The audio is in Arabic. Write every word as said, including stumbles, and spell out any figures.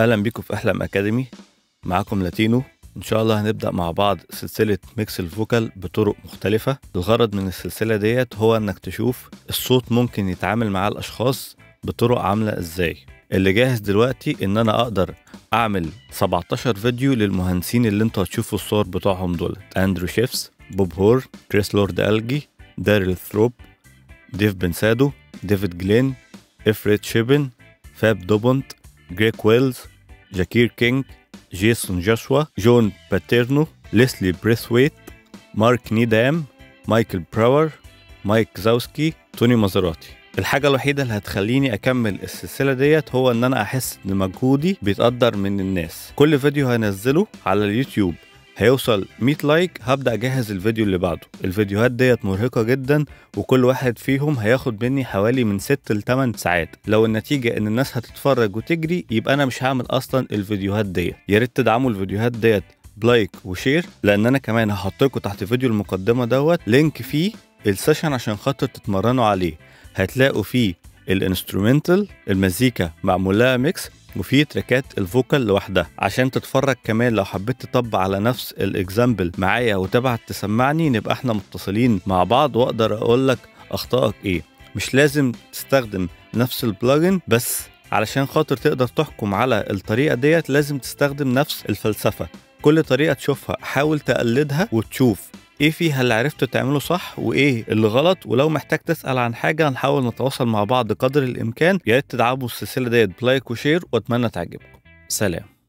اهلا بيكم في احلام اكاديمي، معاكم لاتينو. ان شاء الله هنبدا مع بعض سلسله ميكس الفوكال بطرق مختلفه. الغرض من السلسله ديت هو انك تشوف الصوت ممكن يتعامل مع الاشخاص بطرق عامله ازاي. اللي جاهز دلوقتي ان انا اقدر اعمل سبعتاشر فيديو للمهندسين اللي انتوا هتشوفوا الصور بتاعهم دول: اندرو شيفس، بوب هور، كريس لورد الجي، داريل ثروب، ديف بنسادو، ديفيد جلين، افريد شيبن، فاب دوبونت، جريك ويلز، جاكير كينج، جيسون جاشوا، جون باتيرنو، ليسلي بريسويت، مارك نيدام، مايكل براور، مايك زاوسكي، توني مازراتي. الحاجة الوحيدة اللي هتخليني أكمل السلسلة ديت هو إن أنا أحس إن مجهودي بيتقدر من الناس. كل فيديو هنزله على اليوتيوب هيوصل مية لايك هبدأ أجهز الفيديو اللي بعده. الفيديوهات ديت مرهقة جدا، وكل واحد فيهم هياخد مني حوالي من ستة ل تمن ساعات. لو النتيجة إن الناس هتتفرج وتجري يبقى أنا مش هعمل أصلا الفيديوهات ديت. يا ريت تدعموا الفيديوهات ديت بلايك وشير، لأن أنا كمان هحط لكم تحت فيديو المقدمة دوت لينك فيه السيشن عشان خاطر تتمرنوا عليه. هتلاقوا فيه الانسترومنتال، المزيكا معمولها ميكس، وفي تراكات الفوكال لوحدها عشان تتفرج. كمان لو حبيت تطبق على نفس الاكزامبل معايا وتبعت تسمعني نبقى احنا متصلين مع بعض واقدر اقول لك اخطائك ايه. مش لازم تستخدم نفس البلجن، بس علشان خاطر تقدر تحكم على الطريقه ديت لازم تستخدم نفس الفلسفه. كل طريقه تشوفها حاول تقلدها وتشوف ايه فيها اللي عرفت تعمله صح وايه اللي غلط. ولو محتاج تسأل عن حاجة هنحاول نتواصل مع بعض قدر الامكان. يا ريت تدعموا السلسلة ديت بلايك وشير، واتمنى تعجبكم. سلام.